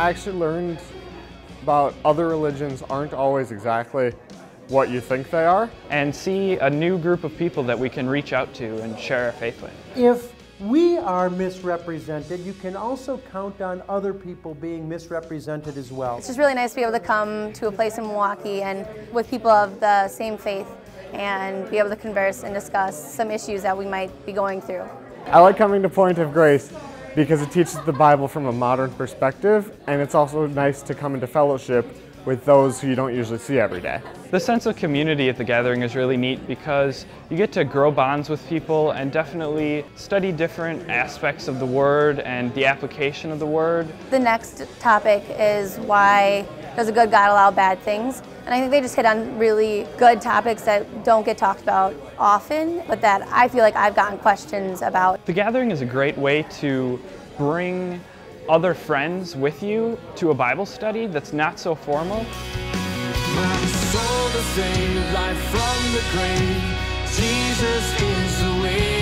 I actually learned about other religions aren't always exactly what you think they are. And see a new group of people that we can reach out to and share our faith with. If we are misrepresented, you can also count on other people being misrepresented as well. It's just really nice to be able to come to a place in Milwaukee and with people of the same faith and be able to converse and discuss some issues that we might be going through. I like coming to Point of Grace because it teaches the Bible from a modern perspective, and it's also nice to come into fellowship with those who you don't usually see every day. The sense of community at The Gathering is really neat because you get to grow bonds with people and definitely study different aspects of the Word and the application of the Word. The next topic is why does a good God allow bad things? And I think they just hit on really good topics that don't get talked about often, but that I feel like I've gotten questions about. The Gathering is a great way to bring other friends with you to a Bible study that's not so formal. My soul to save, life from the grave, Jesus is the way.